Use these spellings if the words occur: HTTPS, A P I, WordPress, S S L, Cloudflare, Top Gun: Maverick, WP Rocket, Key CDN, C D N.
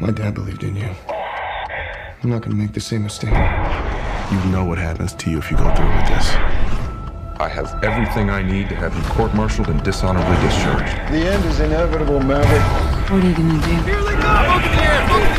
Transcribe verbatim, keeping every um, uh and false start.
My dad believed in you. I'm not gonna make the same mistake. You know what happens to you if you go through with this. I have everything I need to have you court-martialed and dishonorably discharged. The end is inevitable, Maverick. What are you gonna do? Here they come! Open the air!